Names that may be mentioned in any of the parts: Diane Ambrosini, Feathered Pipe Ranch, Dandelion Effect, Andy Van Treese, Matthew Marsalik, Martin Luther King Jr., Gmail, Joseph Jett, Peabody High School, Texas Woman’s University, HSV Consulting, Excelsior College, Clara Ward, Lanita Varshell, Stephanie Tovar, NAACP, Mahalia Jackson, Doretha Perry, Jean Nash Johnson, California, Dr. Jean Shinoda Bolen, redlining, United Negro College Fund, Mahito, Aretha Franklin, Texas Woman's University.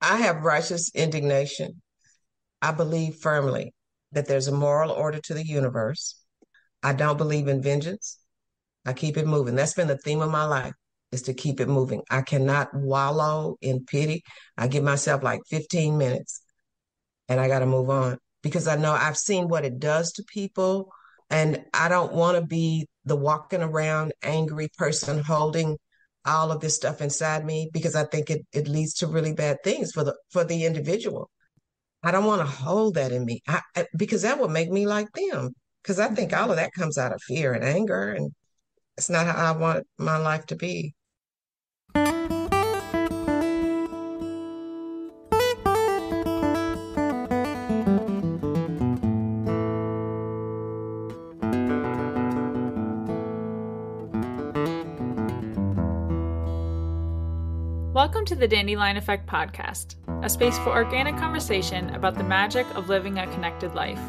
I have righteous indignation. I believe firmly that there's a moral order to the universe. I don't believe in vengeance. I keep it moving. That's been the theme of my life, is to keep it moving. I cannot wallow in pity. I give myself like 15 minutes and I got to move on, because I know I've seen what it does to people, and I don't want to be the walking around angry person holding all of this stuff inside me, because I think it leads to really bad things for the individual. I don't want to hold that in me because that would make me like them, because I think all of that comes out of fear and anger, and it's not how I want my life to be. Welcome to the Dandelion Effect podcast, a space for organic conversation about the magic of living a connected life.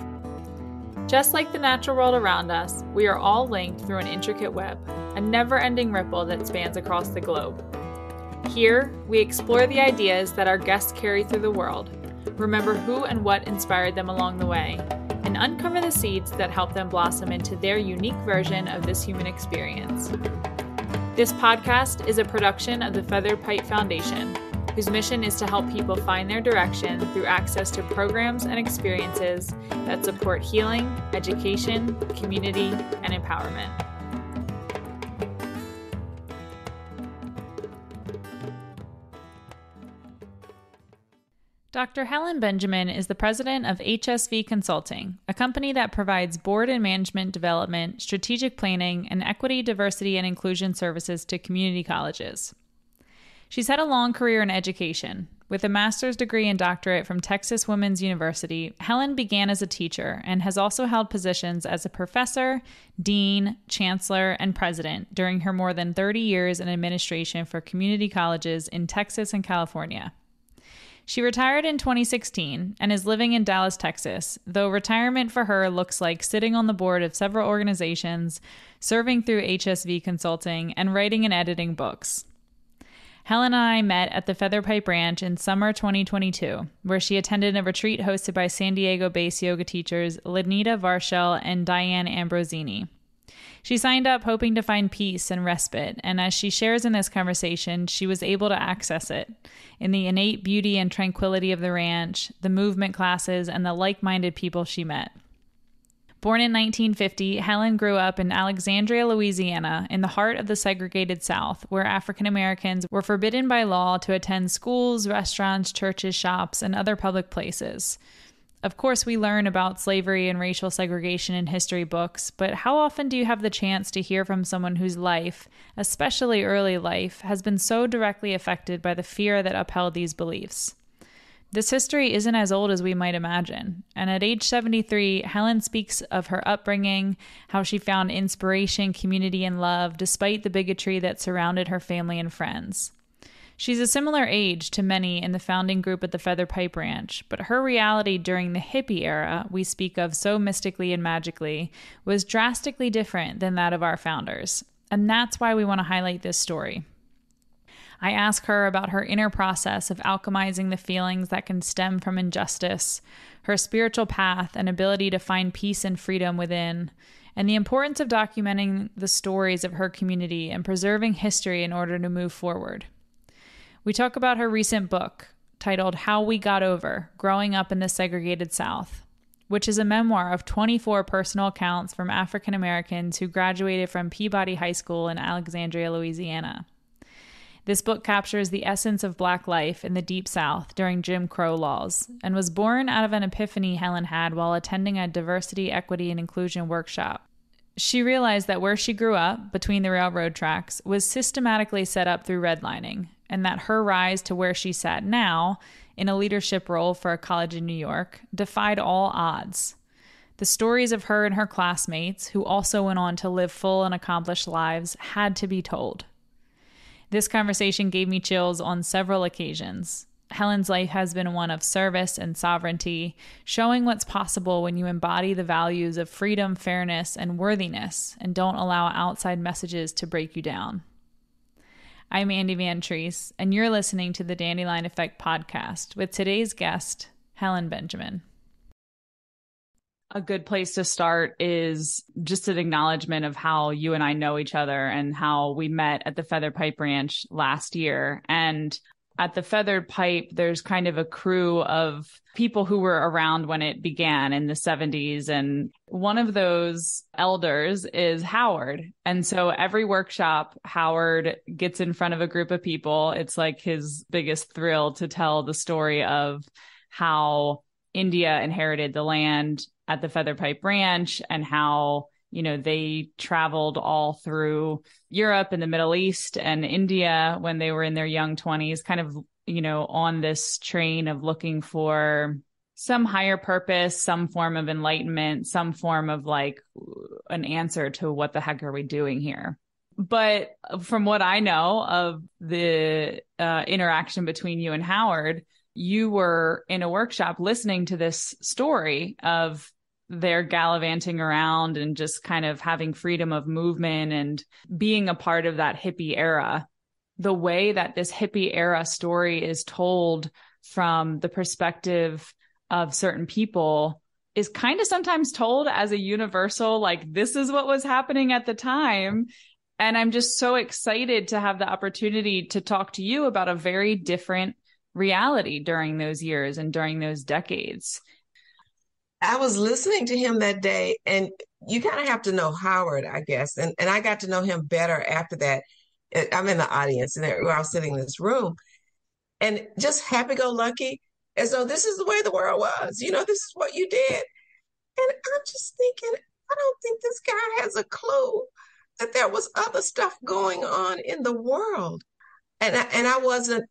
Just like the natural world around us, we are all linked through an intricate web, a never-ending ripple that spans across the globe. Here, we explore the ideas that our guests carry through the world, remember who and what inspired them along the way, and uncover the seeds that help them blossom into their unique version of this human experience. This podcast is a production of the Feathered Pipe Foundation, whose mission is to help people find their direction through access to programs and experiences that support healing, education, community, and empowerment. Dr. Helen Benjamin is the president of HSV Consulting, a company that provides board and management development, strategic planning, and equity, diversity, and inclusion services to community colleges. She's had a long career in education. With a master's degree and doctorate from Texas Woman's University, Helen began as a teacher and has also held positions as a professor, dean, chancellor, and president during her more than 30 years in administration for community colleges in Texas and California. She retired in 2016 and is living in Dallas, Texas, though retirement for her looks like sitting on the board of several organizations, serving through HSV Consulting, and writing and editing books. Helen and I met at the Feathered Pipe Ranch in summer 2022, where she attended a retreat hosted by San Diego-based yoga teachers Lanita Varshell and Diane Ambrosini. She signed up hoping to find peace and respite, and as she shares in this conversation, she was able to access it in the innate beauty and tranquility of the ranch, the movement classes, and the like-minded people she met. Born in 1950, Helen grew up in Alexandria, Louisiana, in the heart of the segregated South, where African Americans were forbidden by law to attend schools, restaurants, churches, shops, and other public places. Of course, we learn about slavery and racial segregation in history books, but how often do you have the chance to hear from someone whose life, especially early life, has been so directly affected by the fear that upheld these beliefs? This history isn't as old as we might imagine, and at age 73, Helen speaks of her upbringing, how she found inspiration, community, and love despite the bigotry that surrounded her family and friends. She's a similar age to many in the founding group at the Feathered Pipe Ranch, but her reality during the hippie era we speak of so mystically and magically was drastically different than that of our founders, and that's why we want to highlight this story. I ask her about her inner process of alchemizing the feelings that can stem from injustice, her spiritual path and ability to find peace and freedom within, and the importance of documenting the stories of her community and preserving history in order to move forward. We talk about her recent book, titled How We Got Over, Growing Up in the Segregated South, which is a memoir of 24 personal accounts from African Americans who graduated from Peabody High School in Alexandria, Louisiana. This book captures the essence of Black life in the Deep South during Jim Crow laws, and was born out of an epiphany Helen had while attending a diversity, equity, and inclusion workshop. She realized that where she grew up, between the railroad tracks, was systematically set up through redlining, and that her rise to where she sat now, in a leadership role for a college in New York, defied all odds. The stories of her and her classmates, who also went on to live full and accomplished lives, had to be told. This conversation gave me chills on several occasions. Helen's life has been one of service and sovereignty, showing what's possible when you embody the values of freedom, fairness, and worthiness, and don't allow outside messages to break you down. I'm Andy Van Treese, and you're listening to the Dandelion Effect podcast with today's guest, Helen Benjamin. A good place to start is just an acknowledgement of how you and I know each other and how we met at the Feathered Pipe Ranch last year. And at the Feathered Pipe, there's kind of a crew of people who were around when it began in the 70s. And one of those elders is Howard. And so every workshop, Howard gets in front of a group of people. It's like his biggest thrill to tell the story of how India inherited the land at the Feathered Pipe Ranch and how, you know, they traveled all through Europe and the Middle East and India when they were in their young 20s, kind of, you know, on this train of looking for some higher purpose, some form of enlightenment, some form of like an answer to what the heck are we doing here? But from what I know of the interaction between you and Howard, you were in a workshop listening to this story of they're gallivanting around and just kind of having freedom of movement and being a part of that hippie era. The way that this hippie era story is told from the perspective of certain people is kind of sometimes told as a universal, like, this is what was happening at the time. And I'm just so excited to have the opportunity to talk to you about a very different reality during those years and during those decades. I was listening to him that day, and you kind of have to know Howard, I guess. And I got to know him better after that. I'm in the audience and I was sitting in this room and just happy-go-lucky. And so this is the way the world was. You know, this is what you did. And I'm just thinking, I don't think this guy has a clue that there was other stuff going on in the world. And I wasn't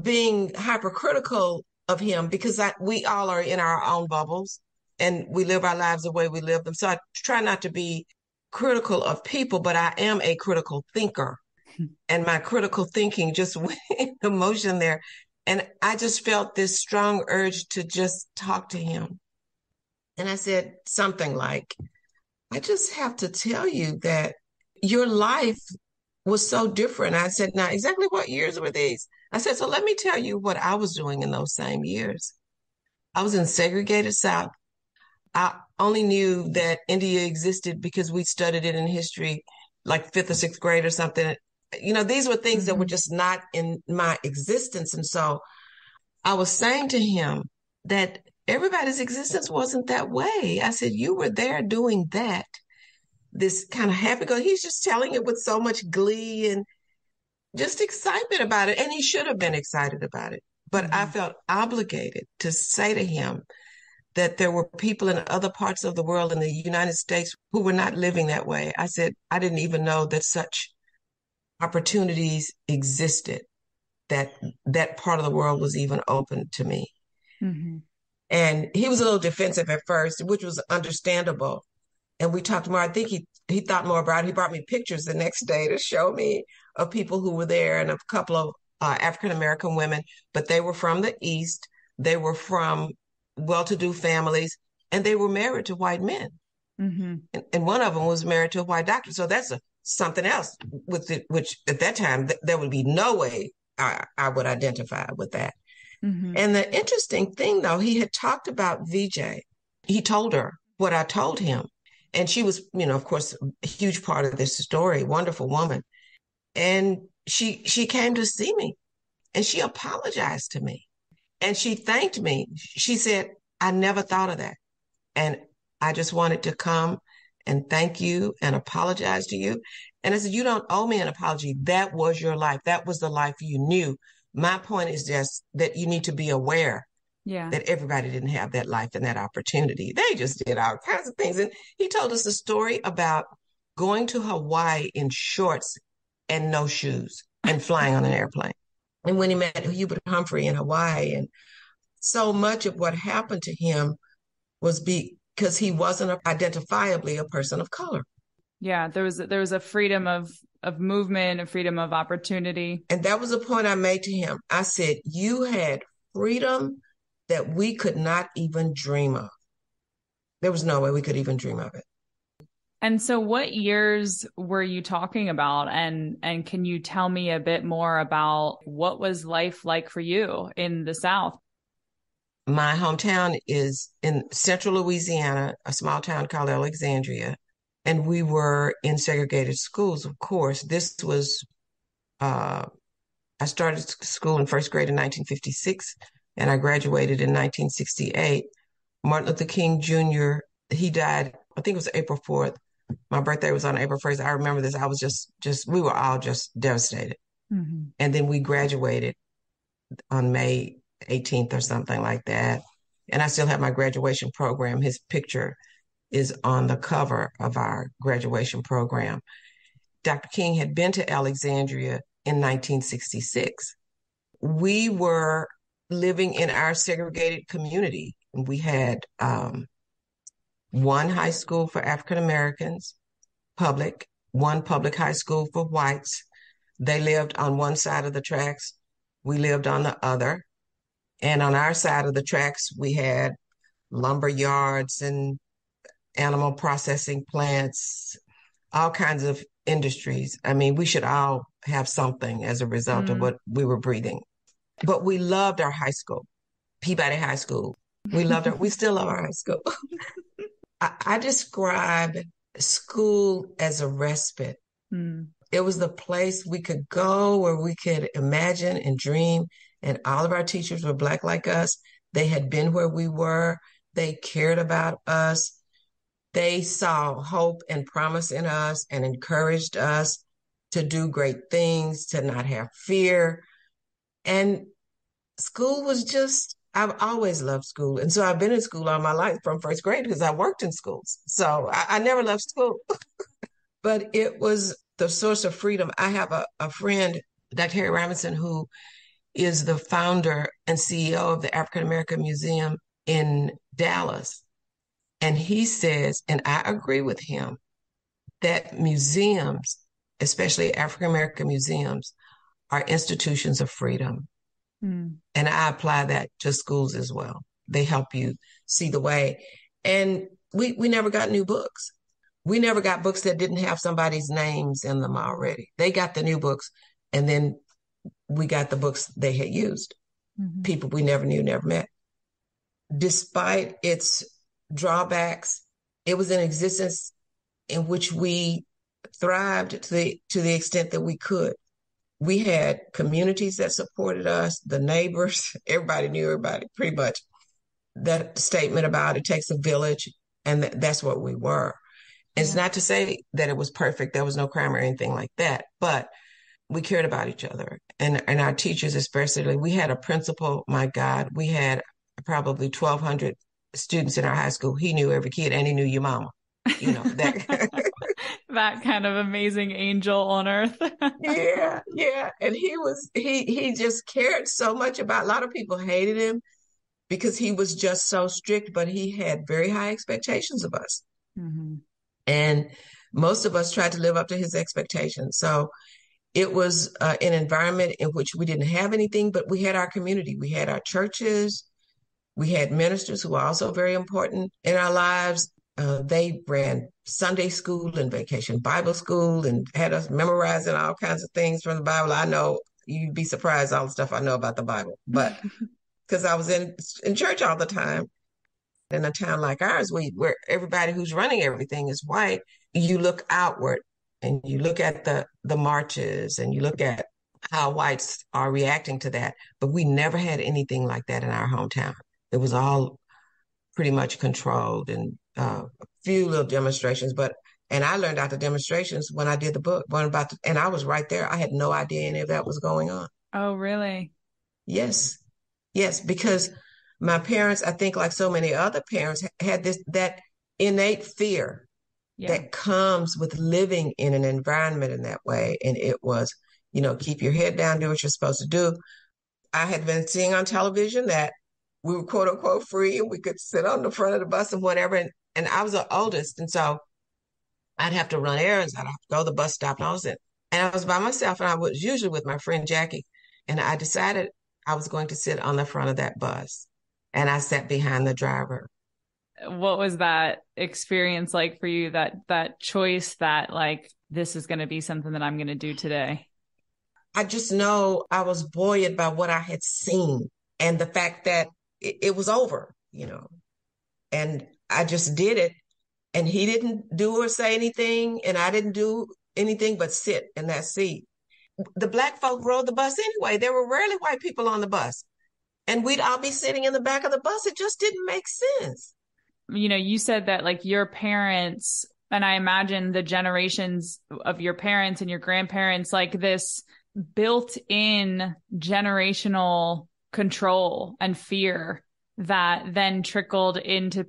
being hypercritical of him because we all are in our own bubbles. And we live our lives the way we live them. So I try not to be critical of people, but I am a critical thinker. And my critical thinking just went into motion there. And I just felt this strong urge to just talk to him. And I said something like, I just have to tell you that your life was so different. I said, now exactly what years were these? I said, so let me tell you what I was doing in those same years. I was in segregated South. I only knew that India existed because we studied it in history, like 5th or 6th grade or something. You know, these were things that were just not in my existence. And so I was saying to him that everybody's existence wasn't that way. I said, you were there doing that. This kind of happy-go, he's just telling it with so much glee and just excitement about it. And he should have been excited about it. But I felt obligated to say to him that there were people in other parts of the world in the United States who were not living that way. I said, I didn't even know that such opportunities existed, that that part of the world was even open to me. Mm-hmm. And he was a little defensive at first, which was understandable. And we talked more. I think he thought more about it. He brought me pictures the next day to show me of people who were there and a couple of African-American women, but they were from the East. They were from well-to-do families, and they were married to white men. Mm-hmm. And one of them was married to a white doctor. So that's something else with it, which at that time, there would be no way I would identify with that. Mm-hmm. And the interesting thing, though, he had talked about Vijay. He told her what I told him. And she was, you know, of course, a huge part of this story, wonderful woman. And she came to see me, and she apologized to me. And she thanked me. She said, I never thought of that. And I just wanted to come and thank you and apologize to you. And I said, you don't owe me an apology. That was your life. That was the life you knew. My point is just that you need to be aware that everybody didn't have that life and that opportunity. They just did all kinds of things. And he told us a story about going to Hawaii in shorts and no shoes and flying on an airplane. And when he met Hubert Humphrey in Hawaii, and so much of what happened to him was because he wasn't identifiably a person of color. Yeah, there was a freedom of movement, a freedom of opportunity. And that was the point I made to him. I said, you had freedom that we could not even dream of. There was no way we could even dream of it. And so what years were you talking about? And can you tell me a bit more about what was life like for you in the South? My hometown is in central Louisiana, a small town called Alexandria. And we were in segregated schools, of course. This was, I started school in first grade in 1956, and I graduated in 1968. Martin Luther King Jr., he died, I think it was April 4th. My birthday was on April 1st. I remember this. I was just we were all just devastated. Mm-hmm. And then we graduated on May 18th or something like that. And I still have my graduation program. His picture is on the cover of our graduation program. Dr. King had been to Alexandria in 1966. We were living in our segregated community. We had one high school for African-Americans, public, one public high school for whites. They lived on one side of the tracks. We lived on the other. And on our side of the tracks, we had lumber yards and animal processing plants, all kinds of industries. I mean, we should all have something as a result of what we were breathing. But we loved our high school, Peabody High School. We loved it. We still love our high school. I describe school as a respite. Mm. It was the place we could go where we could imagine and dream. And all of our teachers were Black like us. They had been where we were. They cared about us. They saw hope and promise in us and encouraged us to do great things, to not have fear. And school was just, I've always loved school. And so I've been in school all my life from first grade because I worked in schools. So I never left school. But it was the source of freedom. I have a friend, Dr. Harry Robinson, who is the founder and CEO of the African American Museum in Dallas. And he says, and I agree with him, that museums, especially African American museums, are institutions of freedom. Mm. And I apply that to schools as well. They help you see the way. And we never got new books. We never got books that didn't have somebody's names in them already. They got the new books, and then we got the books they had used. Mm-hmm. People we never knew, never met. Despite its drawbacks, it was an existence in which we thrived to the extent that we could. We had communities that supported us, the neighbors, everybody knew everybody, pretty much. That statement about it takes a village, and that's what we were. Yeah. It's not to say that it was perfect. There was no crime or anything like that, but we cared about each other. And our teachers especially, we had a principal, my God, we had probably 1,200 students in our high school. He knew every kid, and he knew your mama. You know, that that kind of amazing angel on earth. Yeah. And he just cared so much about, a lot of people hated him because he was just so strict, but he had very high expectations of us. Mm-hmm. And most of us tried to live up to his expectations. So it was an environment in which we didn't have anything, but we had our community. We had our churches. We had ministers who were also very important in our lives. They ran Sunday school and vacation Bible school and had us memorizing all kinds of things from the Bible. I know you'd be surprised all the stuff I know about the Bible, but because I was in church all the time. In a town like ours, where everybody who's running everything is white, you look outward and you look at the marches and you look at how whites are reacting to that. But we never had anything like that in our hometown. It was all pretty much controlled and a few little demonstrations, and I learned out the demonstrations when I did the book. And I was right there. I had no idea any of that was going on. Oh, really? Yes, because my parents, I think, like so many other parents, had that innate fear that comes with living in an environment in that way. And it was, keep your head down, do what you're supposed to do. I had been seeing on television that we were quote unquote free and we could sit on the front of the bus and whatever. And I was the oldest. And so I'd have to run errands. I'd have to go to the bus stop. And I was by myself. And I was usually with my friend Jackie. And I decided I was going to sit on the front of that bus. And I sat behind the driver. what was that experience like for you? That choice that like, this is going to be something that I'm going to do today. I just know I was buoyed by what I had seen and the fact that it was over, you know, and I just did it. And he didn't do or say anything. And I didn't do anything but sit in that seat. The Black folk rode the bus anyway. There were rarely white people on the bus. And we'd all be sitting in the back of the bus. It just didn't make sense. You know, you said that like your parents, and I imagine the generations of your parents and your grandparents, like this built-in generational control and fear that then trickled into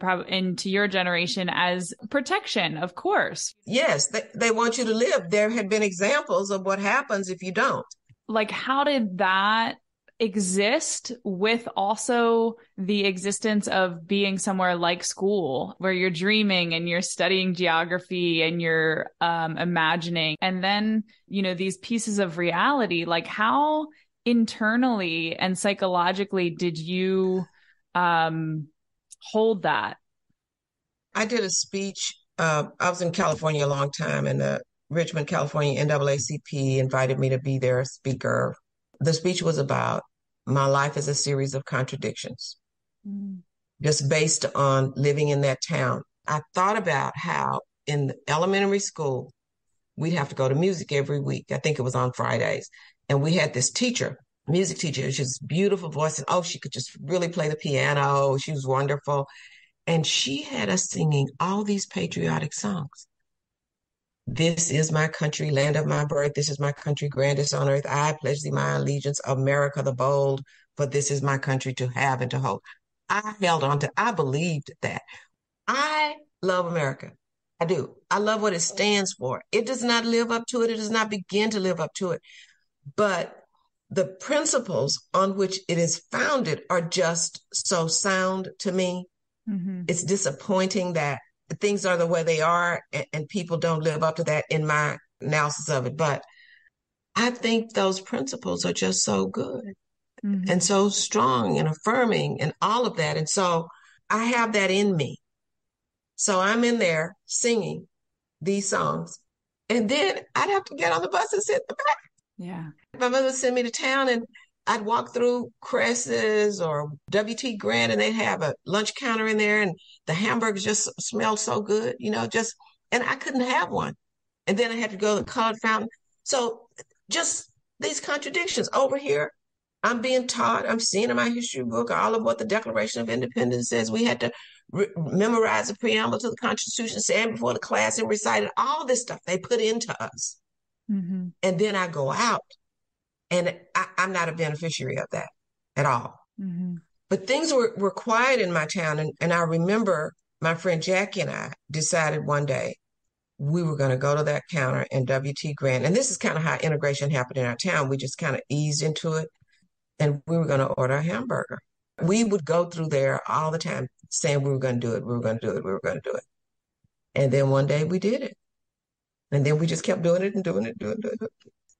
your generation as protection, of course. Yes, they want you to live. There had been examples of what happens if you don't. Like, how did that exist with also the existence of being somewhere like school where you're dreaming and you're studying geography and you're imagining, and then, you know, these pieces of reality? Like, how internally and psychologically did you hold that? I did a speech. I was in California a long time, and the Richmond, California NAACP invited me to be their speaker. The speech was about my life as a series of contradictions, just based on living in that town. I thought about how in elementary school, we'd have to go to music every week. I think it was on Fridays. And we had this teacher, music teacher, she's beautiful voice. And oh, she could just really play the piano. She was wonderful. And she had us singing all these patriotic songs. This is my country, land of my birth. This is my country, grandest on earth. I pledge thee my allegiance, America the bold, for this is my country to have and to hold. I held on to, I believed that. I love America. I do. I love what it stands for. It does not live up to it. It does not begin to live up to it. But the principles on which it is founded are just so sound to me. Mm-hmm. It's disappointing that things are the way they are, and people don't live up to that in my analysis of it. But I think those principles are just so good and so strong and affirming and all of that. And so I have that in me. So I'm in there singing these songs, and then I'd have to get on the bus and sit in the back. Yeah. My mother would send me to town, and I'd walk through Cress's or W.T. Grant, and they'd have a lunch counter in there, and the hamburgers just smelled so good, you know, just, and I couldn't have one. And then I had to go to the colored fountain. So just these contradictions over here, I'm being taught, I'm seeing in my history book, all of what the Declaration of Independence says. We had to memorize the preamble to the Constitution, stand before the class and recite it, all this stuff they put into us. Mm-hmm. And then I go out, and I'm not a beneficiary of that at all. Mm-hmm. But things were quiet in my town. And I remember my friend Jackie and I decided one day we were going to go to that counter in W.T. Grant. And this is kind of how integration happened in our town. We just kind of eased into it, and we were going to order a hamburger. We would go through there all the time saying we were going to do it. We were going to do it. We were going to do it. And then one day we did it. And then we just kept doing it and doing it, doing it.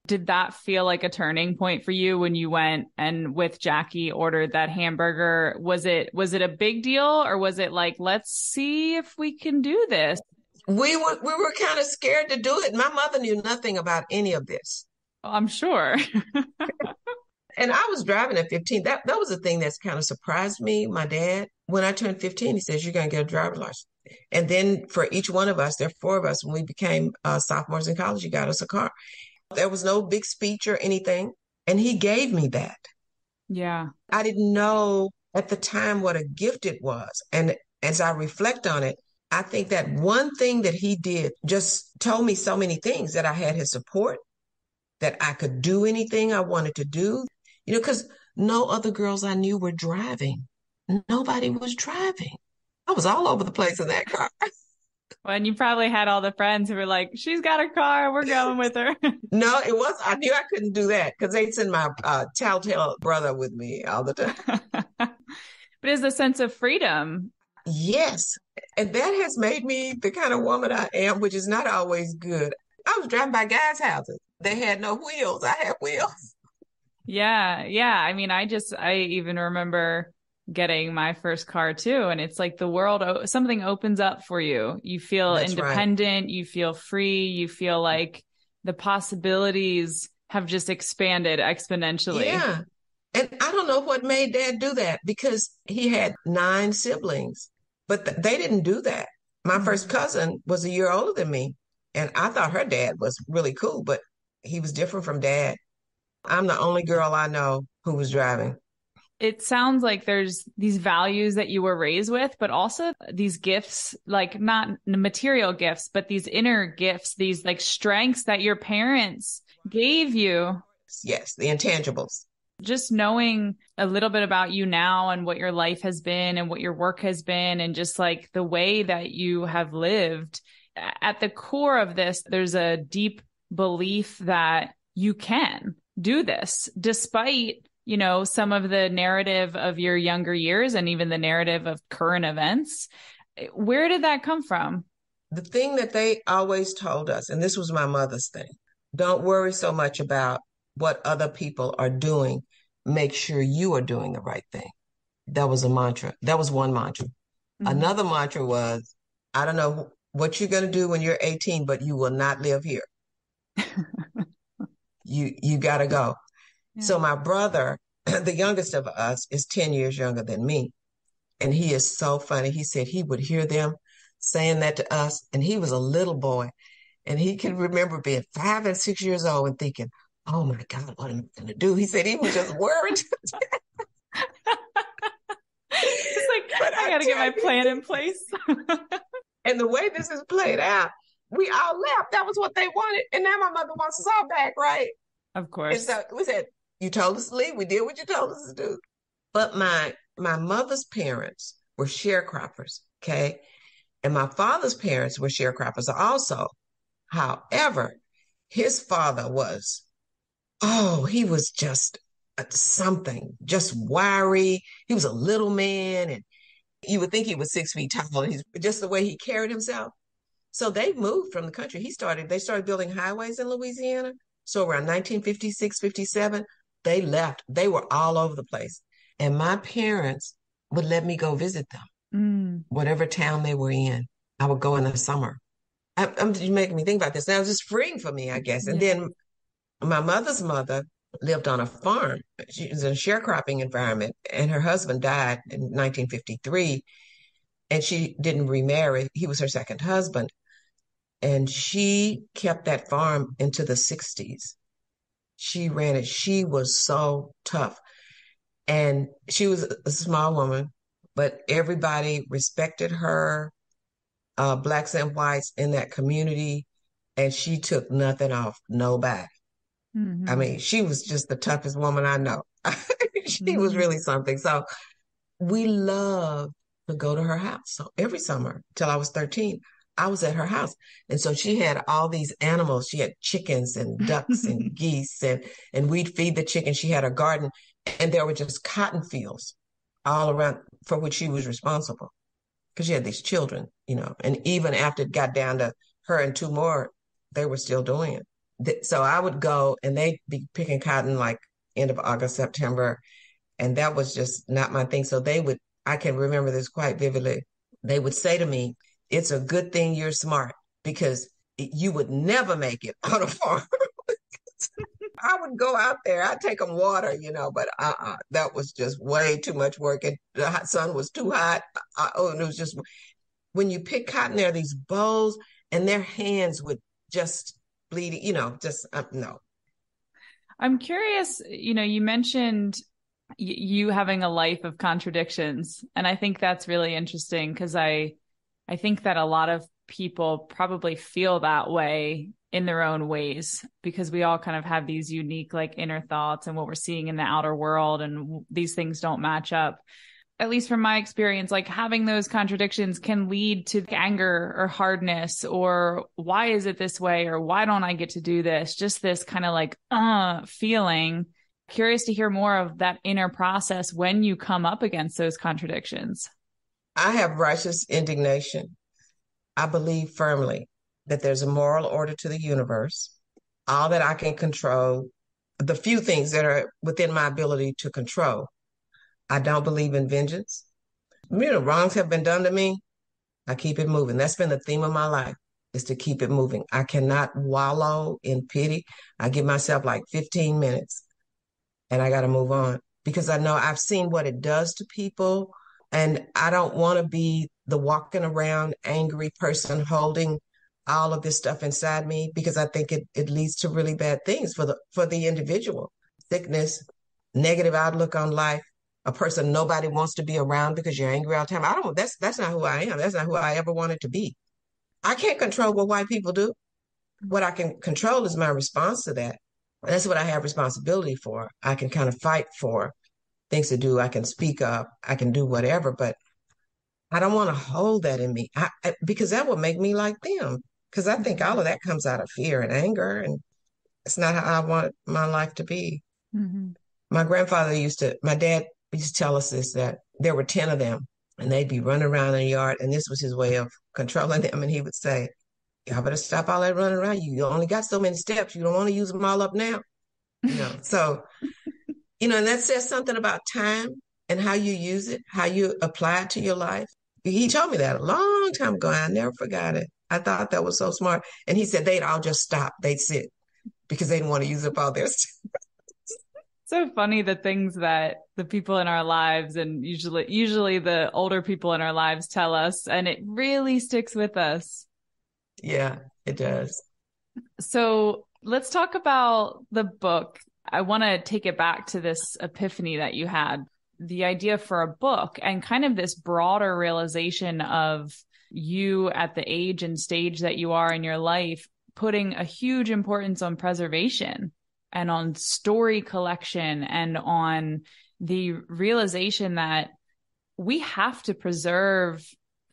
Did that feel like a turning point for you when you went and with Jackie ordered that hamburger? Was it a big deal, or was it like, let's see if we can do this? We were kind of scared to do it. My mother knew nothing about any of this. I'm sure. And I was driving at 15. That was the thing that's kind of surprised me. My dad, when I turned 15, he says, you're going to get a driver's license. And then for each one of us, there were four of us, when we became sophomores in college, he got us a car. There was no big speech or anything. And he gave me that. Yeah. I didn't know at the time what a gift it was. And as I reflect on it, I think that one thing that he did just told me so many things, that I had his support, that I could do anything I wanted to do, you know, because no other girls I knew were driving. Nobody was driving. I was all over the place in that car. Well, and you probably had all the friends who were like, she's got a car, we're going with her. No, it was. I knew I couldn't do that because they'd send my telltale brother with me all the time. But it's a sense of freedom. Yes. And that has made me the kind of woman I am, which is not always good. I was driving by guys' houses. They had no wheels. I had wheels. Yeah. I mean, I even remember getting my first car too. And it's like the world, something opens up for you. You feel That's independent, right. You feel free, you feel like the possibilities have just expanded exponentially. Yeah. And I don't know what made Dad do that, because he had 9 siblings, but they didn't do that. My first cousin was a year older than me, and I thought her dad was really cool, but he was different from Dad. I'm the only girl I know who was driving. It sounds like there's these values that you were raised with, but also these gifts, like not material gifts, but these inner gifts, these like strengths that your parents gave you. Yes, the intangibles. Just knowing a little bit about you now and what your life has been and what your work has been, and just like the way that you have lived, at the core of this, there's a deep belief that you can do this despite, you know, some of the narrative of your younger years and even the narrative of current events. Where did that come from? The thing that they always told us, and this was my mother's thing, don't worry so much about what other people are doing. Make sure you are doing the right thing. That was a mantra. That was one mantra. Mm-hmm. Another mantra was, I don't know what you're going to do when you're 18, but you will not live here. You got to go. Yeah. So my brother, the youngest of us, is 10 years younger than me. And he is so funny. He said he would hear them saying that to us. And he was a little boy. And he can remember being 5 and 6 years old and thinking, oh my God, what am I going to do? He said he was just worried. It's like, I got to get my plan in place. And the way this is played out, we all left. That was what they wanted. And now my mother wants us all back, right? Of course. And so we said, you told us to leave. We did what you told us to do. But my mother's parents were sharecroppers, okay? And my father's parents were sharecroppers also. However, his father was, he was just something, just wiry. He was a little man, and you would think he was 6 feet tall. He's just the way he carried himself. So they moved from the country. They started building highways in Louisiana. So around 1956, 57, they left. They were all over the place. And my parents would let me go visit them. Mm. Whatever town they were in, I would go in the summer. You're making me think about this. Now it's just freeing for me, I guess. And then my mother's mother lived on a farm. She was in a sharecropping environment, and her husband died in 1953, and she didn't remarry. He was her second husband. And she kept that farm into the 60s. She ran it. She was so tough. And she was a small woman, but everybody respected her, Blacks and whites in that community. And she took nothing off nobody. Mm-hmm. I mean, she was just the toughest woman I know. She mm-hmm. was really something. So we loved to go to her house. So every summer till I was 13, I was at her house. And so she had all these animals. She had chickens and ducks and geese, and we'd feed the chickens. She had a garden, and there were just cotton fields all around for which she was responsible, because she had these children, you know. And even after it got down to her and 2 more, they were still doing it. So I would go, and they'd be picking cotton like end of August, September. And that was just not my thing. So I can remember this quite vividly. They would say to me, it's a good thing you're smart, because you would never make it on a farm. I would go out there. I'd take them water, you know, but that was just way too much work. And the sun was too hot. And it was just, when you pick cotton, there are these bowls, and their hands would just bleed, you know, just no. I'm curious, you know, you mentioned you having a life of contradictions. And I think that's really interesting, because I think that a lot of people probably feel that way in their own ways, because we all kind of have these unique like inner thoughts and what we're seeing in the outer world, and these things don't match up. At least from my experience, like having those contradictions can lead to anger or hardness, or why is it this way? Or why don't I get to do this? Just this kind of like, feeling. Curious to hear more of that inner process when you come up against those contradictions. I have righteous indignation. I believe firmly that there's a moral order to the universe. All that I can control, the few things that are within my ability to control, I don't believe in vengeance. Wrongs have been done to me. I keep it moving. That's been the theme of my life, is to keep it moving. I cannot wallow in pity. I give myself like 15 minutes and I got to move on, because I know I've seen what it does to people. And I don't want to be the walking around angry person holding all of this stuff inside me, because I think it leads to really bad things for the individual. Sickness, negative outlook on life, a person nobody wants to be around because you're angry all the time. That's not who I am. That's not who I ever wanted to be. I can't control what white people do. What I can control is my response to that. And that's what I have responsibility for. I can kind of fight for things to do. I can speak up. I can do whatever, but I don't want to hold that in me because that would make me like them. Because I think all of that comes out of fear and anger, and it's not how I want my life to be. Mm-hmm. My dad used to tell us this, that there were 10 of them and they'd be running around in the yard, and this was his way of controlling them. And he would say, y'all better stop all that running around. You only got so many steps. You don't want to use them all up now. So, and that says something about time and how you use it, how you apply it to your life. He told me that a long time ago. I never forgot it. I thought that was so smart. And he said they'd all just stop. They'd sit because they didn't want to use up all their steps. So funny, the things that the people in our lives, and usually the older people in our lives, tell us, and it really sticks with us. Yeah, it does. So let's talk about the book. I want to take it back to this epiphany that you had, the idea for a book, and kind of this broader realization of you at the age and stage that you are in your life, putting a huge importance on preservation and on story collection, and on the realization that we have to preserve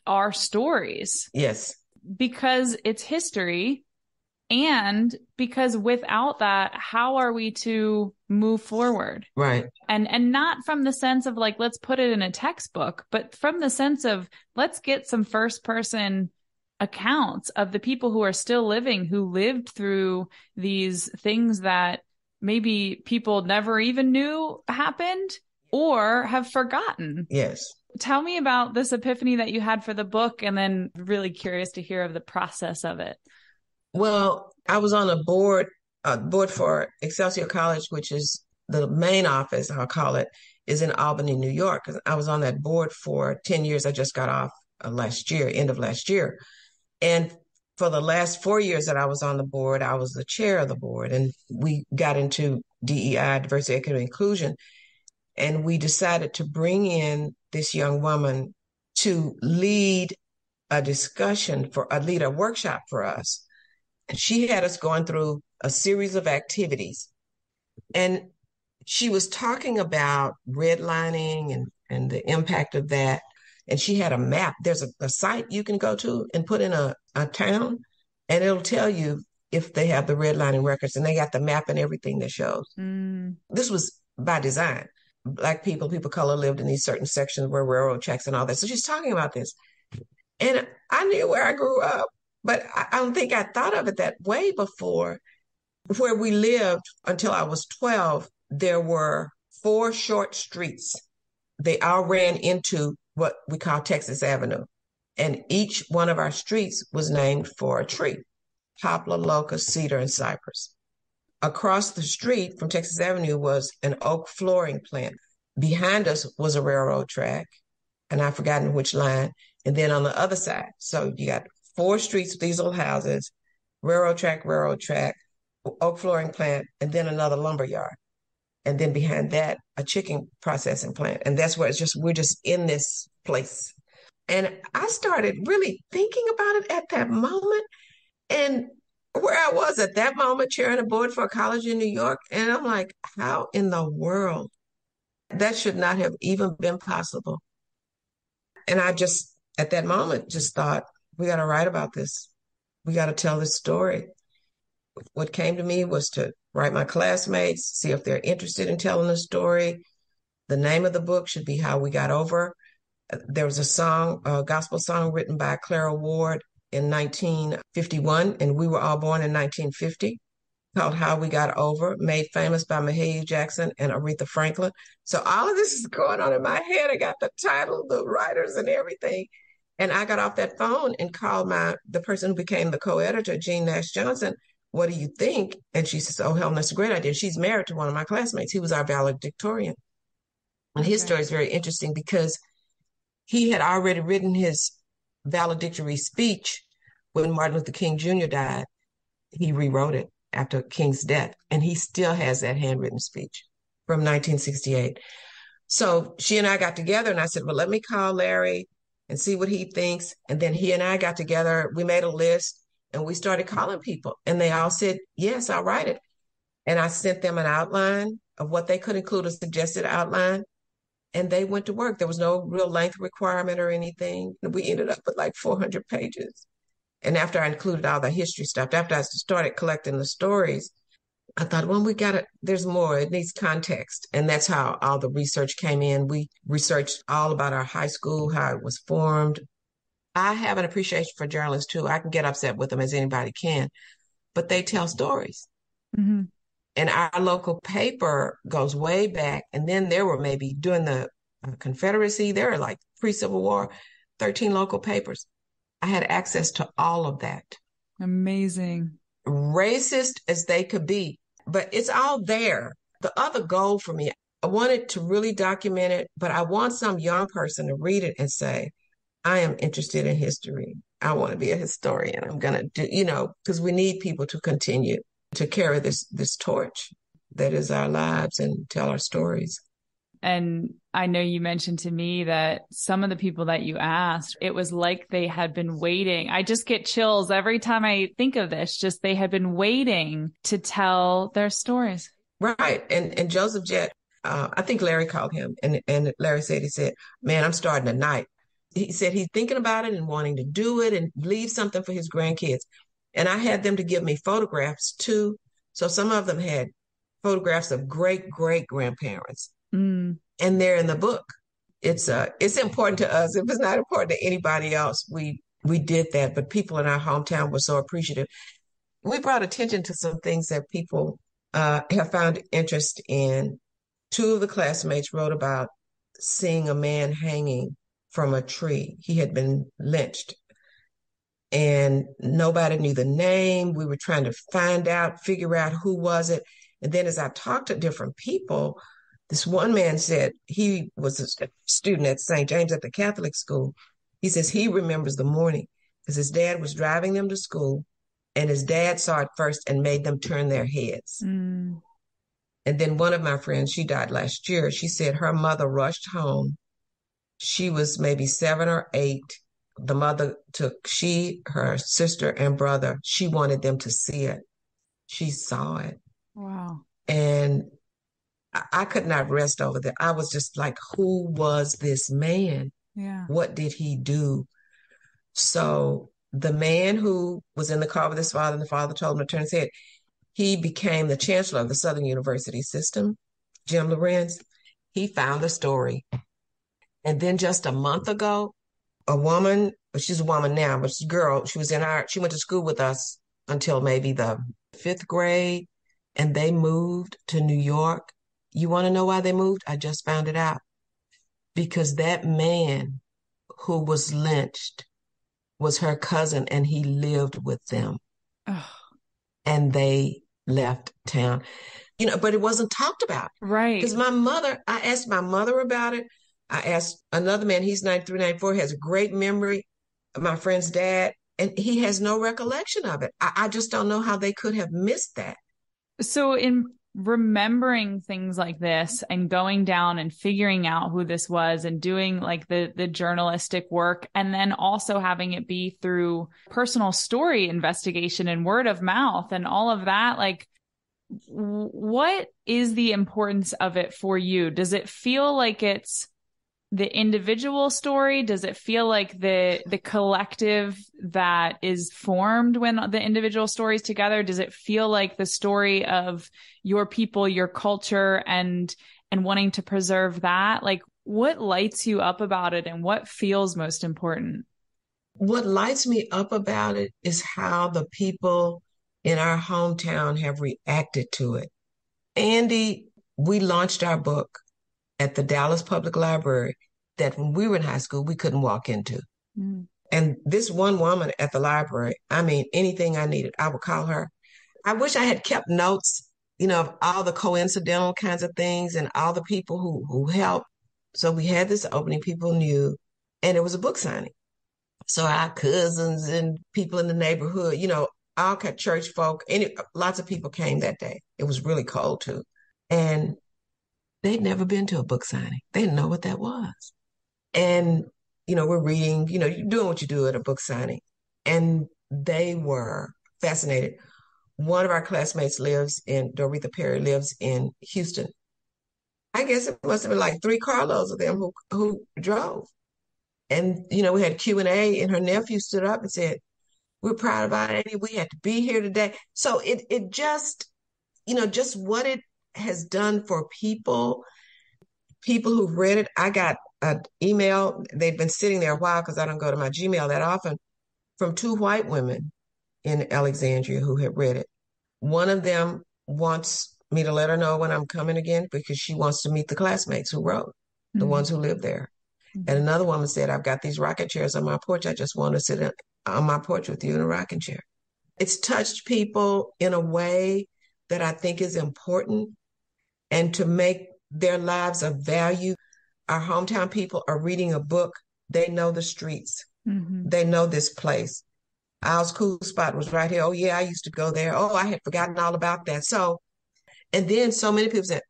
our stories. Yes. Because it's history, and because without that, how are we to move forward? Right. And not from the sense of like, let's put it in a textbook, but from the sense of let's get some first person accounts of the people who are still living, who lived through these things that maybe people never even knew happened or have forgotten. Yes. Tell me about this epiphany that you had for the book, and then really curious to hear of the process of it. Well, I was on a board for Excelsior College, which is the main office, I'll call it, is in Albany, New York. I was on that board for 10 years. I just got off end of last year. And for the last 4 years that I was on the board, I was the chair of the board, and we got into DEI, diversity, equity, and inclusion. And we decided to bring in this young woman to lead a discussion lead a workshop for us. And she had us going through a series of activities. And she was talking about redlining and the impact of that. And she had a map. There's a site you can go to and put in a town, and it'll tell you if they have the redlining records, and they got the map and everything that shows. Mm. This was by design. Black people, people of color lived in these certain sections where railroad tracks and all that. So she's talking about this. And I knew where I grew up, but I don't think I thought of it that way before. Where we lived until I was 12, there were 4 short streets. They all ran into what we call Texas Avenue. And each one of our streets was named for a tree: poplar, locust, cedar, and cypress. Across the street from Texas Avenue was an oak flooring plant. Behind us was a railroad track, and I've forgotten which line. And then on the other side, so you got 4 streets with these old houses, railroad track, oak flooring plant, and then another lumber yard. And then behind that, a chicken processing plant. And that's where we're just in this place. And I started really thinking about it at that moment, and where I was at that moment, chairing a board for a college in New York. And I'm like, how in the world? That should not have even been possible. And I just, at that moment, just thought, we got to write about this. We got to tell this story. What came to me was to write my classmates, see if they're interested in telling the story. The name of the book should be How We Got Over. There was a gospel song written by Clara Ward in 1951, and we were all born in 1950. called How We Got Over, made famous by Mahalia Jackson and Aretha Franklin. So all of this is going on in my head. I got the title, the writers and everything. And I got off that phone and called the person who became the co-editor, Jean Nash Johnson. What do you think? And she says, oh, Helen, that's a great idea. She's married to one of my classmates. He was our valedictorian. And his story is very interesting because he had already written his valedictory speech when Martin Luther King Jr. died. He rewrote it after King's death, and he still has that handwritten speech from 1968. So she and I got together, and I said, well, let me call Larry and see what he thinks. And then he and I got together. We made a list, and we started calling people, and they all said, yes, I'll write it. And I sent them an outline of what they could include, a suggested outline, and they went to work. There was no real length requirement or anything. We ended up with like 400 pages. And after I included all the history stuff, after I started collecting the stories, I thought, well, we got it. There's more. It needs context. And that's how all the research came in. We researched all about our high school, how it was formed. I have an appreciation for journalists, too. I can get upset with them as anybody can, but they tell stories. Mm-hmm. And our local paper goes way back. And then there were maybe during the Confederacy, there were like pre-Civil War, 13 local papers. I had access to all of that. Amazing. Racist as they could be, but it's all there. The other goal for me, I wanted to really document it, but I want some young person to read it and say, I am interested in history. I want to be a historian. I'm going to do, because we need people to continue to carry this torch that is our lives and tell our stories. And I know you mentioned to me that some of the people that you asked, it was like they had been waiting. I just get chills every time I think of this, just they had been waiting to tell their stories. Right. And Joseph Jett, I think Larry called him and Larry said, he said, man, I'm starting tonight. He said he's thinking about it and wanting to do it and leave something for his grandkids. And I had them to give me photographs too. So some of them had photographs of great-great-grandparents. Mm. And they're in the book. It's important to us. If it's not important to anybody else, we did that. But people in our hometown were so appreciative. We brought attention to some things that people have found interest in. Two of the classmates wrote about seeing a man hanging from a tree. He had been lynched and nobody knew the name. We were trying to figure out who was it. And then as I talked to different people, this one man said he was a student at St. James at the Catholic school. He says he remembers the morning because his dad was driving them to school and his dad saw it first and made them turn their heads. Mm. And then one of my friends, she died last year. She said her mother rushed home. She was maybe 7 or 8. The mother took her sister and brother. She wanted them to see it. She saw it. Wow. And I could not rest over that. I was just like, who was this man? Yeah. What did he do? So the man who was in the car with his father and the father told him to turn his head, he became the chancellor of the Southern University system, Jim Lorenz. He found the story. And then just a month ago, she's a woman now, but she's a girl. She went to school with us until maybe the 5th grade and they moved to New York. You want to know why they moved? I just found it out. Because that man who was lynched was her cousin and he lived with them. Oh. And they left town. But it wasn't talked about. Right. Because I asked my mother about it. I asked another man, he's 93, 94, has a great memory, my friend's dad, and he has no recollection of it. I just don't know how they could have missed that. So in remembering things like this and going down and figuring out who this was and doing like the journalistic work and then also having it be through personal story investigation and word of mouth and all of that, like what is the importance of it for you? Does it feel like it's the individual story? Does it feel like the collective that is formed when the individual stories together? Does it feel like the story of your people, your culture, and wanting to preserve that? Like what lights you up about it and what feels most important? What lights me up about it is how the people in our hometown have reacted to it. Andy, we launched our book at the Dallas Public Library that when we were in high school, we couldn't walk into. Mm. And this one woman at the library, I mean, anything I needed, I would call her. I wish I had kept notes, you know, of all the coincidental kinds of things and all the people who helped. So we had this opening, people knew, and it was a book signing. So our cousins and people in the neighborhood, you know, all kind of church folk, lots of people came that day. It was really cold too. And they'd never been to a book signing. They didn't know what that was. And, you know, we're reading, you know, you're doing what you do at a book signing. And they were fascinated. One of our classmates Doretha Perry lives in Houston. I guess it must have been like 3 carloads of them who drove. And, you know, we had Q&A, and her nephew stood up and said, "We're proud about it, Annie. We had to be here today." So it just, you know, just what it has done for people who've read it. I got an email. They've been sitting there a while because I don't go to my Gmail that often, from 2 white women in Alexandria who had read it. One of them wants me to let her know when I'm coming again because she wants to meet the classmates who wrote, the ones who live there. Mm-hmm. And another woman said, "I've got these rocking chairs on my porch. I just want to sit on my porch with you in a rocking chair." It's touched people in a way that I think is important, and to make their lives of value. Our hometown people are reading a book. They know the streets. Mm-hmm. They know this place. Our school spot was right here. "Oh yeah, I used to go there. Oh, I had forgotten all about that." And then so many people said,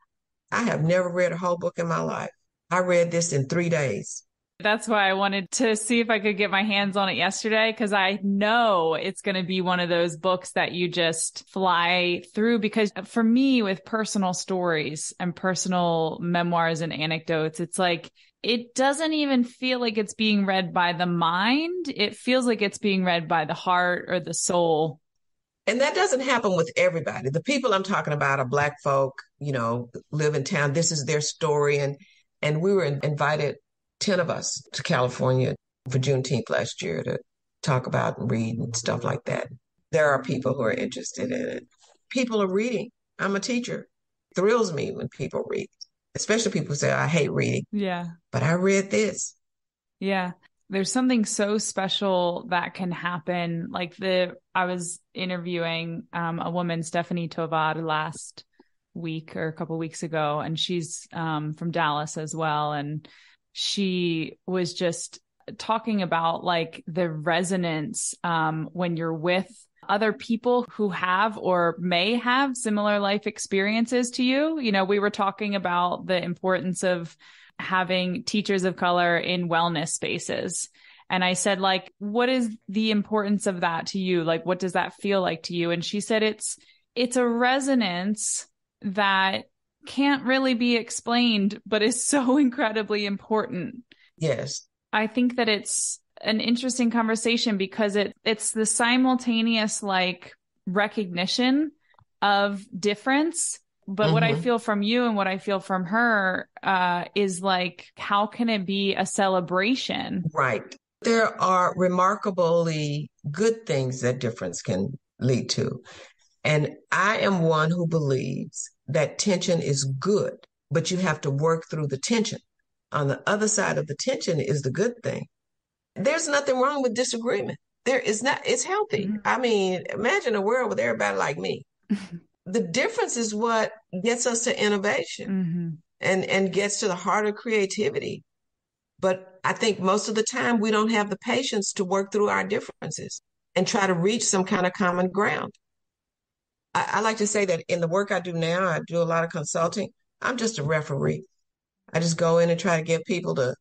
"I have never read a whole book in my life. I read this in 3 days." That's why I wanted to see if I could get my hands on it yesterday, because I know it's going to be one of those books that you just fly through. Because for me, with personal stories and personal memoirs and anecdotes, it's like, it doesn't even feel like it's being read by the mind. It feels like it's being read by the heart or the soul. And that doesn't happen with everybody. The people I'm talking about are Black folk, you know, live in town. This is their story. And we were invited, 10 of us, to California for Juneteenth last year to talk about and read and stuff like that. There are people who are interested in it. People are reading. I'm a teacher. It thrills me when people read, especially people who say, "I hate reading." Yeah. But I read this. Yeah. There's something so special that can happen. Like I was interviewing a woman, Stephanie Tovar, last week or a couple of weeks ago, and she's from Dallas as well. And she was just talking about like the resonance when you're with other people who have or may have similar life experiences to you. You know, we were talking about the importance of having teachers of color in wellness spaces. And I said, like, what is the importance of that to you? Like, what does that feel like to you? And she said, it's a resonance that can't really be explained, but is so incredibly important. Yes. I think that it's an interesting conversation because it's the simultaneous like recognition of difference. But what I feel from you and what I feel from her is like, how can it be a celebration? Right. There are remarkably good things that difference can lead to. And I am one who believes that tension is good, but you have to work through the tension. On the other side of the tension is the good thing. There's nothing wrong with disagreement. It's healthy. Mm-hmm. I mean, imagine a world with everybody like me. The difference is what gets us to innovation and gets to the heart of creativity. But I think most of the time we don't have the patience to work through our differences and try to reach some kind of common ground. I like to say that in the work I do now, I do a lot of consulting. I'm just a referee. I just go in and try to get people to,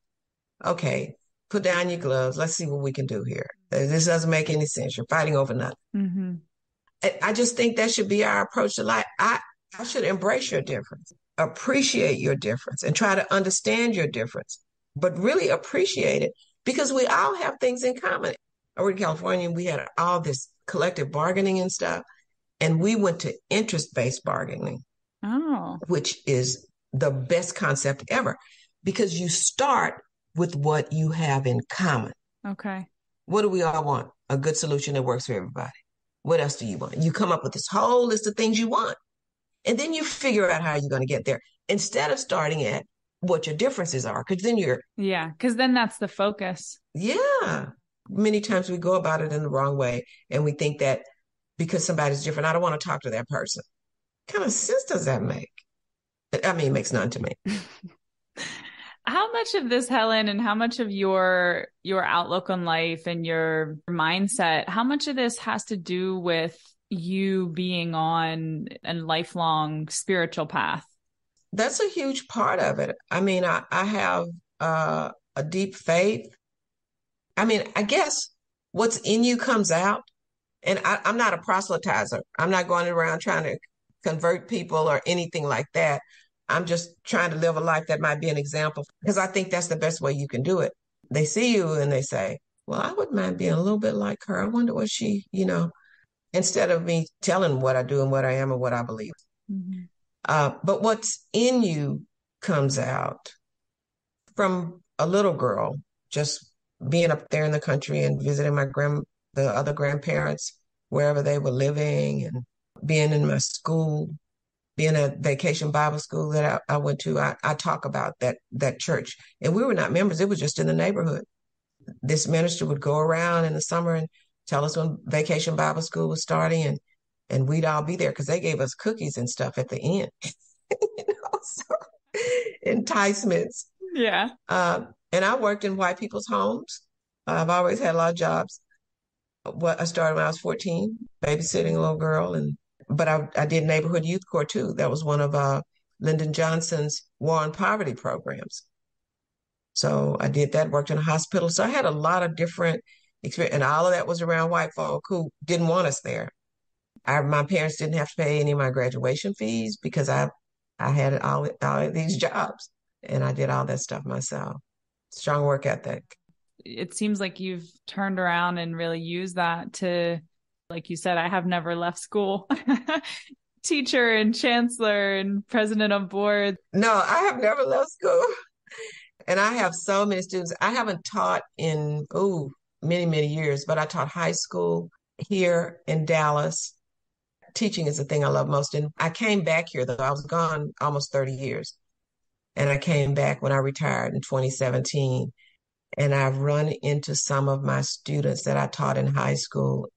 okay, put down your gloves. Let's see what we can do here. This doesn't make any sense. You're fighting over nothing. Mm-hmm. I just think that should be our approach to life. I should embrace your difference, appreciate your difference, and try to understand your difference, but really appreciate it because we all have things in common. Over in California, we had all this collective bargaining and stuff, and we went to interest-based bargaining, which is the best concept ever because you start with what you have in common. Okay. What do we all want? A good solution that works for everybody. What else do you want? You come up with this whole list of things you want, and then you figure out how you're going to get there instead of starting at what your differences are. Because then you're, yeah, because then that's the focus. Yeah. Many times we go about it in the wrong way. And we think that because somebody's different, I don't want to talk to that person. What kind of sense does that make? I mean, it makes none to me. How much of this, Helen, and how much of your outlook on life and your mindset, how much of this has to do with you being on a lifelong spiritual path? That's a huge part of it. I mean, I have a deep faith. I mean, I guess what's in you comes out. And I'm not a proselytizer. I'm not going around trying to convert people or anything like that. I'm just trying to live a life that might be an example, because I think that's the best way you can do it. They see you and they say, well, I wouldn't mind being a little bit like her. I wonder what she, you know, instead of me telling what I do and what I am and what I believe. Mm-hmm. But what's in you comes out. From a little girl, just being up there in the country and visiting my the other grandparents, wherever they were living, and being in my school, being a vacation Bible school that I went to, I talk about that church. And we were not members. It was just in the neighborhood. This minister would go around in the summer and tell us when vacation Bible school was starting, and we'd all be there because they gave us cookies and stuff at the end. You know, so enticements. Yeah. And I worked in white people's homes. I've always had a lot of jobs. I started when I was 14, babysitting a little girl. But I did Neighborhood Youth Corps too. That was one of Lyndon Johnson's war on poverty programs. So I did that, worked in a hospital. So I had a lot of different experience, and all of that was around white folk who didn't want us there. My parents didn't have to pay any of my graduation fees because I had all of these jobs, and I did all that stuff myself. Strong work ethic. It seems like you've turned around and really used that to, like you said, I have never left school. Teacher and chancellor and president on board. No, I have never left school. And I have so many students. I haven't taught in, many, many years, but I taught high school here in Dallas. Teaching is the thing I love most. And I came back here, though. I was gone almost 30 years. And I came back when I retired in 2017. And I've run into some of my students that I taught in high school.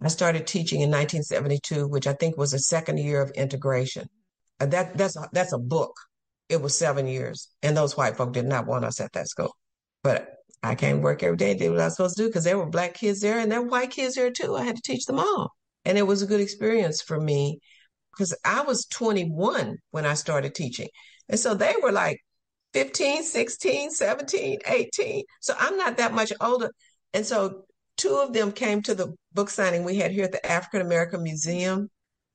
I started teaching in 1972, which I think was the second year of integration. That's a book. It was 7 years. And those white folk did not want us at that school. But I came to work every day and did what I was supposed to do, because there were black kids there and there were white kids there too. I had to teach them all. And it was a good experience for me, because I was 21 when I started teaching. And so they were like 15, 16, 17, 18. So I'm not that much older. And so two of them came to the book signing we had here at the African American Museum.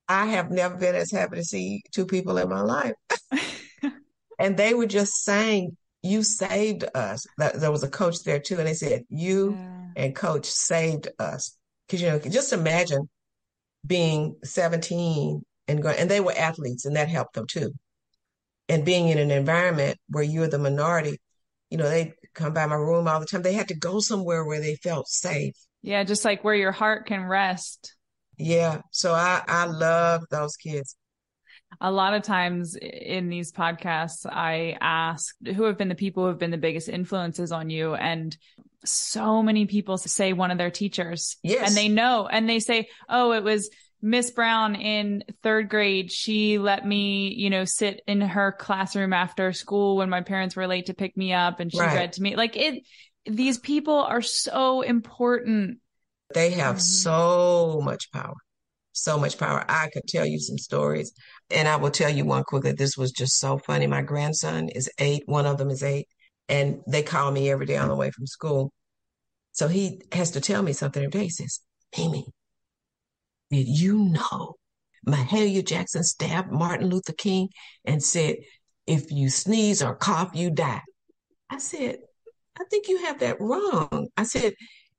I have never been as happy to see two people in my life. And they were just saying, you saved us. There was a coach there too. And they said, you and coach saved us. Because, you know, just imagine being 17 and going, and they were athletes, and that helped them too. And being in an environment where you're the minority, you know, they come by my room all the time. They had to go somewhere where they felt safe. Yeah. Just like where your heart can rest. Yeah. So I love those kids. A lot of times in these podcasts, I ask who have been the people who have been the biggest influences on you. And so many people say one of their teachers. Yes. And they know, and they say, oh, it was Miss Brown in third grade. She let me, you know, sit in her classroom after school when my parents were late to pick me up, and she read to me. Like these people are so important. They have so much power, so much power. I could tell you some stories, and I will tell you one quickly. This was just so funny. My grandson is 8. One of them is 8, and they call me every day on the way from school. So he has to tell me something every day. He says, Amy, did you know Mahalia Jackson stabbed Martin Luther King and said, if you sneeze or cough, you die? I said, I think you have that wrong. I said,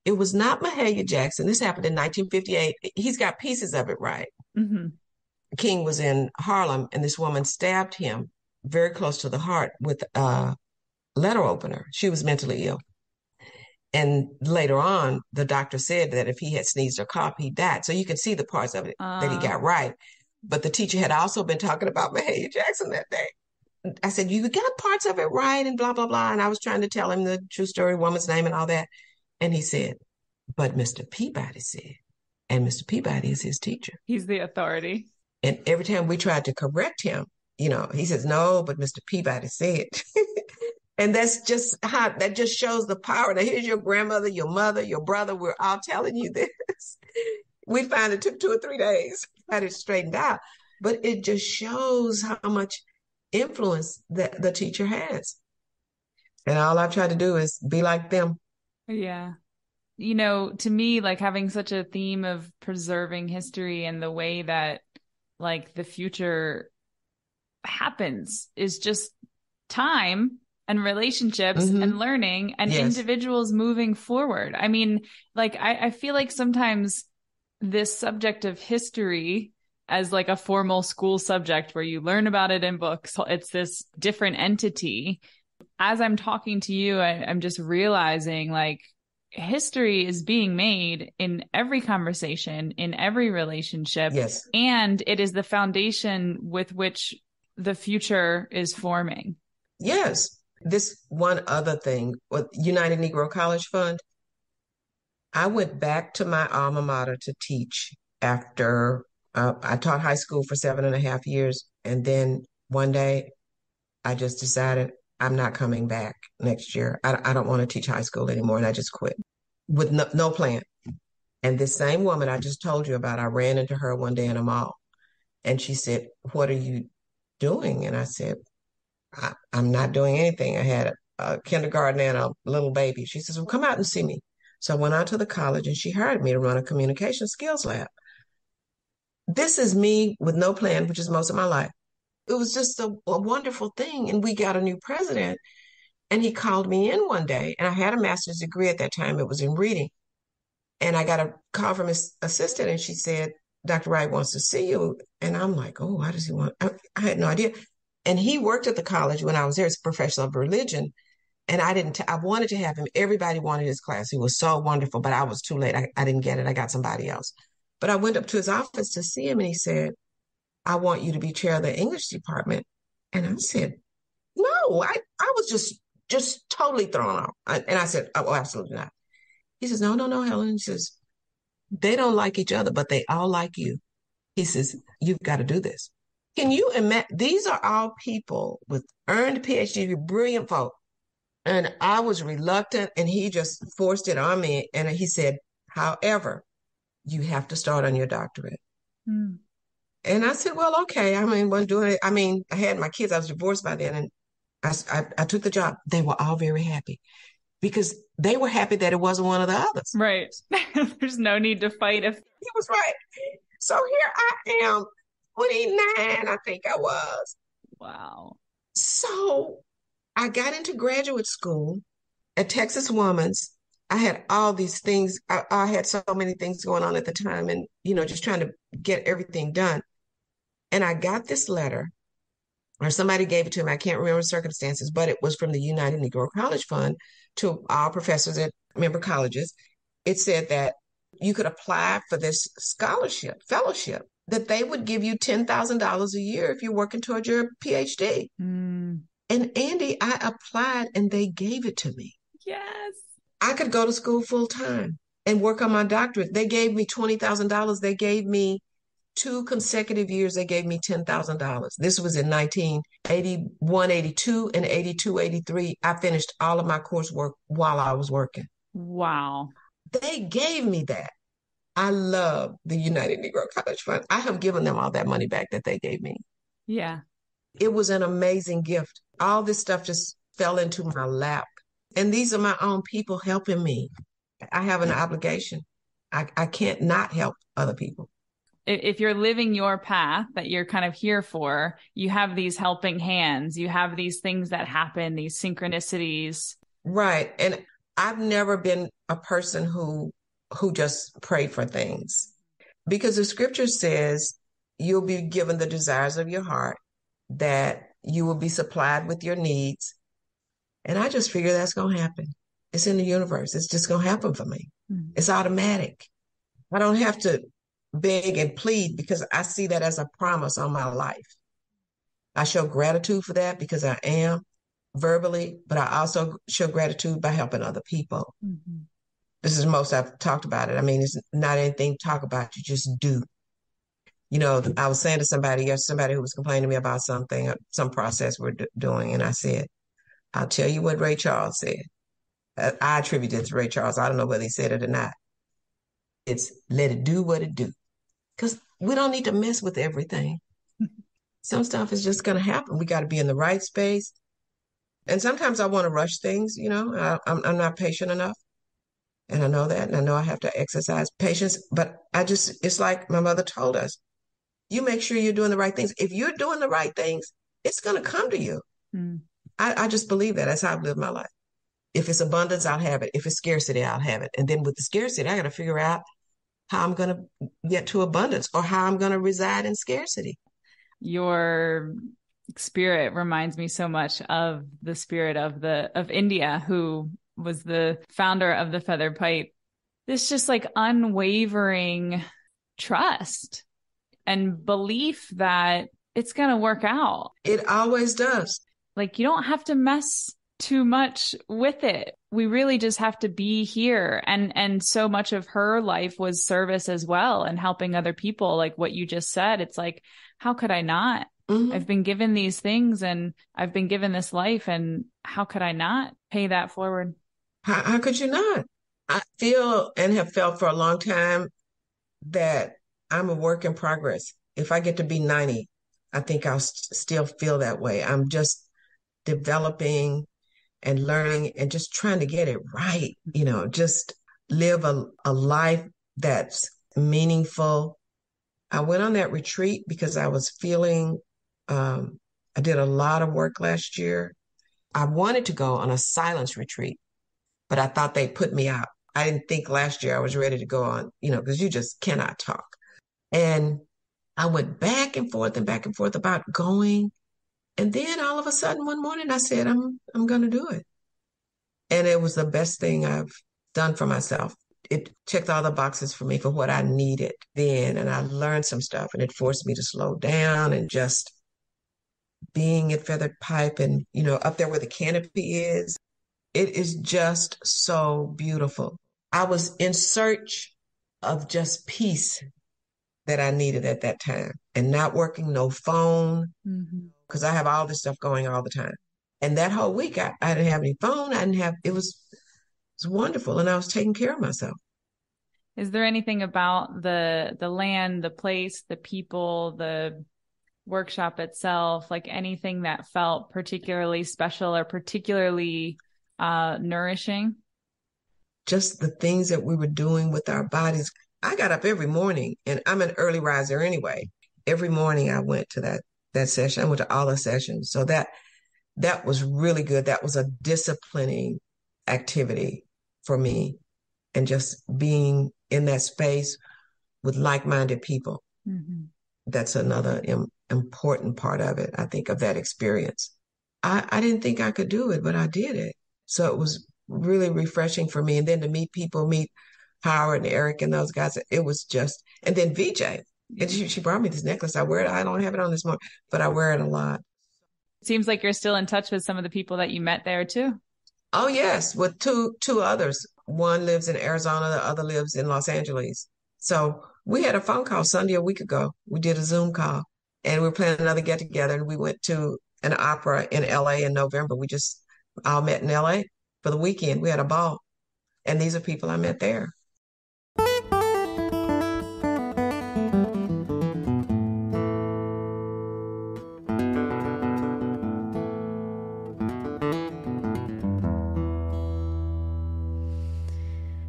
it was not Mahalia Jackson. This happened in 1958. He's got pieces of it right. Mm-hmm. King was in Harlem, and this woman stabbed him very close to the heart with a letter opener. She was mentally ill. And later on, the doctor said that if he had sneezed or coughed, he died. So you can see the parts of it that he got right. But the teacher had also been talking about Mahalia Jackson that day. I said, you got parts of it right and blah, blah, blah. And I was trying to tell him the true story, woman's name and all that. And he said, but Mr. Peabody said, and Mr. Peabody is his teacher. He's the authority. And every time we tried to correct him, you know, he says, no, but Mr. Peabody said. And that's just how, that just shows the power. Now, here's your grandmother, your mother, your brother. We're all telling you this. We found it took 2 or 3 days to get it straightened out. But it just shows how much influence that the teacher has. And all I've tried to do is be like them. Yeah. You know, to me, like having such a theme of preserving history and the way that like the future happens is just time and relationships and learning and individuals moving forward. I mean, like, I feel like sometimes this subject of history as like a formal school subject where you learn about it in books, it's this different entity. As I'm talking to you, I'm just realizing like history is being made in every conversation, in every relationship. Yes. And it is the foundation with which the future is forming. Yes. This one other thing with United Negro College Fund, I went back to my alma mater to teach after I taught high school for 7.5 years. And then one day I just decided I'm not coming back next year. I don't want to teach high school anymore. And I just quit with no plan. And this same woman I just told you about, I ran into her one day in a mall and she said, what are you doing? And I said, I'm not doing anything. I had a kindergarten and a little baby. She says, well, come out and see me. So I went out to the college and she hired me to run a communication skills lab. This is me with no plan, which is most of my life. It was just a wonderful thing. And we got a new president and he called me in one day and I had a master's degree at that time. It was in reading. And I got a call from his assistant and she said, Dr. Wright wants to see you. And I'm like, oh, why does he want? I had no idea. And he worked at the college when I was there as a professor of religion. And I wanted to have him. Everybody wanted his class. He was so wonderful, but I was too late. I didn't get it. I got somebody else. But I went up to his office to see him and he said, I want you to be chair of the English department. And I said, no, I was just totally thrown off. And I said, oh, absolutely not. He says, no, Helen. He says, they don't like each other, but they all like you. He says, you've got to do this. Can you imagine? These are all people with earned PhDs, brilliant folk. And I was reluctant and he just forced it on me. And he said, however, you have to start on your doctorate. Mm. And I said, well, okay. I mean, wasn't doing it. I mean, I had my kids. I was divorced by then. And I took the job. They were all very happy because they were happy that it wasn't one of the others. Right. There's no need to fight. He was right. So here I am, 29, I think I was. Wow. So I got into graduate school at Texas Woman's. I had all these things. I had so many things going on at the time and, you know, just trying to get everything done. And I got this letter, or somebody gave it to me. I can't remember the circumstances, but it was from the United Negro College Fund to all professors at member colleges. It said that you could apply for this scholarship, fellowship, that they would give you $10,000 a year if you're working towards your PhD. Mm. And Andy, I applied and they gave it to me. Yes. I could go to school full time and work on my doctorate. They gave me $20,000. They gave me 2 consecutive years. They gave me $10,000. This was in 1981, 82 and 82, 83. I finished all of my coursework while I was working. Wow. They gave me that. I love the United Negro College Fund. I have given them all that money back that they gave me. Yeah. It was an amazing gift. All this stuff just fell into my lap. And these are my own people helping me. I have an obligation. I can't not help other people. If you're living your path that you're kind of here for, you have these helping hands. You have these things that happen, these synchronicities. Right. And I've never been a person who just pray for things. Because the scripture says you'll be given the desires of your heart, that you will be supplied with your needs. And I just figure that's going to happen. It's in the universe. It's just going to happen for me. Mm-hmm. It's automatic. I don't have to beg and plead because I see that as a promise on my life. I show gratitude for that because I am verbally, but I also show gratitude by helping other people. Mm-hmm. This is the most I've talked about it. I mean, it's not anything to talk about. You just do. You know, I was saying to somebody who was complaining to me about something, some process we're doing, and I said, I'll tell you what Ray Charles said. I attribute it to Ray Charles. I don't know whether he said it or not. It's let it do what it do. Because we don't need to mess with everything. Some stuff is just going to happen. We got to be in the right space. And sometimes I want to rush things, you know. I'm not patient enough. And I know that. And I know I have to exercise patience. But it's like my mother told us, you make sure you're doing the right things. If you're doing the right things, it's going to come to you. Mm. I just believe that. That's how I've lived my life. If it's abundance, I'll have it. If it's scarcity, I'll have it. And then with the scarcity, I got to figure out how I'm going to get to abundance or how I'm going to reside in scarcity. Your spirit reminds me so much of the spirit of India, who was the founder of the Feathered Pipe. This just like unwavering trust and belief that it's going to work out. It always does. Like, you don't have to mess too much with it. We really just have to be here. And so much of her life was service as well and helping other people. Like what you just said, it's like, how could I not? Mm-hmm. I've been given these things and I've been given this life. And how could I not pay that forward? How could you not? I feel and have felt for a long time that I'm a work in progress. If I get to be 90, I think I'll still feel that way. I'm just developing and learning and just trying to get it right. You know, just live a life that's meaningful. I went on that retreat because I was feeling, I did a lot of work last year. I wanted to go on a silence retreat, but I thought they put me out. I didn't think last year I was ready to go on, you know, because you just cannot talk. And I went back and forth about going. And then all of a sudden one morning I said, I'm going to do it. And it was the best thing I've done for myself. It checked all the boxes for me for what I needed then. And I learned some stuff and it forced me to slow down and just being at Feathered Pipe and, you know, up there where the canopy is. It is just so beautiful. I was in search of just peace that I needed at that time and not working, no phone. Mm-hmm. Because I have all this stuff going all the time. And that whole week, I didn't have any phone. It was wonderful. And I was taking care of myself. Is there anything about the land, the place, the people, the workshop itself, like anything that felt particularly special or particularly nourishing? Just the things that we were doing with our bodies. I got up every morning and I'm an early riser anyway. Every morning I went to that session. I went to all the sessions. So that was really good. That was a disciplining activity for me and just being in that space with like-minded people. Mm-hmm. That's another important part of it. I think of that experience. I didn't think I could do it, but I did it. So it was really refreshing for me. And then to meet Howard and Eric and those guys, it was just, and then VJ. And she brought me this necklace. I wear it. I don't have it on this morning, but I wear it a lot. It seems like you're still in touch with some of the people that you met there too. Oh yes. With two others. One lives in Arizona. The other lives in Los Angeles. So we had a phone call Sunday a week ago. We did a Zoom call and we were planning another get together. And we went to an opera in LA in November. We just all met in LA for the weekend. We had a ball and these are people I met there.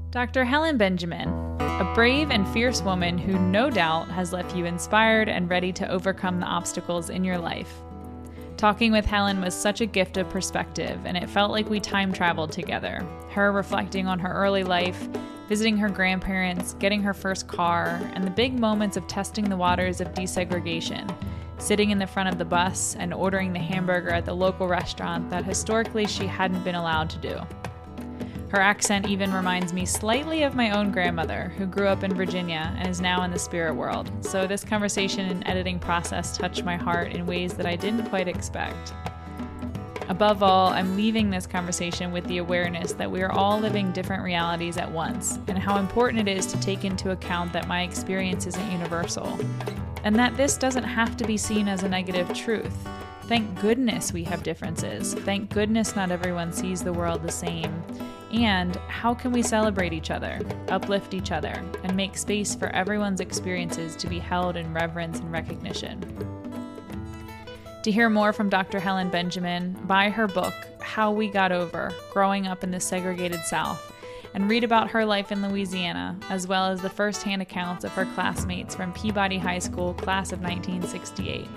Dr. Helen Benjamin, a brave and fierce woman who no doubt has left you inspired and ready to overcome the obstacles in your life. Talking with Helen was such a gift of perspective, and it felt like we time traveled together. Her reflecting on her early life, visiting her grandparents, getting her first car, and the big moments of testing the waters of desegregation, sitting in the front of the bus and ordering the hamburger at the local restaurant that historically she hadn't been allowed to do. Her accent even reminds me slightly of my own grandmother, who grew up in Virginia and is now in the spirit world, so this conversation and editing process touched my heart in ways that I didn't quite expect. Above all, I'm leaving this conversation with the awareness that we are all living different realities at once, and how important it is to take into account that my experience isn't universal, and that this doesn't have to be seen as a negative truth. Thank goodness we have differences. Thank goodness not everyone sees the world the same. And how can we celebrate each other, uplift each other, and make space for everyone's experiences to be held in reverence and recognition? To hear more from Dr. Helen Benjamin, buy her book, How We Got Over, Growing Up in the Segregated South, and read about her life in Louisiana, as well as the firsthand accounts of her classmates from Peabody High School, class of 1968.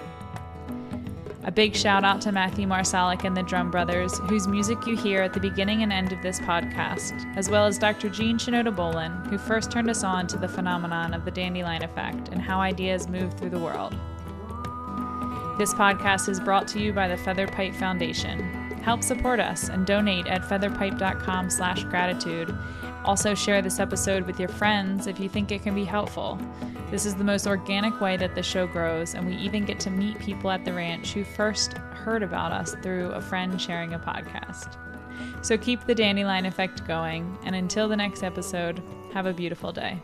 A big shout out to Matthew Marsalik and the Drum Brothers, whose music you hear at the beginning and end of this podcast, as well as Dr. Jean Shinoda Bolen, who first turned us on to the phenomenon of the Dandelion Effect and how ideas move through the world. This podcast is brought to you by the Feathered Pipe Foundation. Help support us and donate at featherpipe.com/gratitude. Also share this episode with your friends if you think it can be helpful. This is the most organic way that the show grows, and we even get to meet people at the ranch who first heard about us through a friend sharing a podcast. So keep the Dandelion Effect going, and until the next episode, have a beautiful day.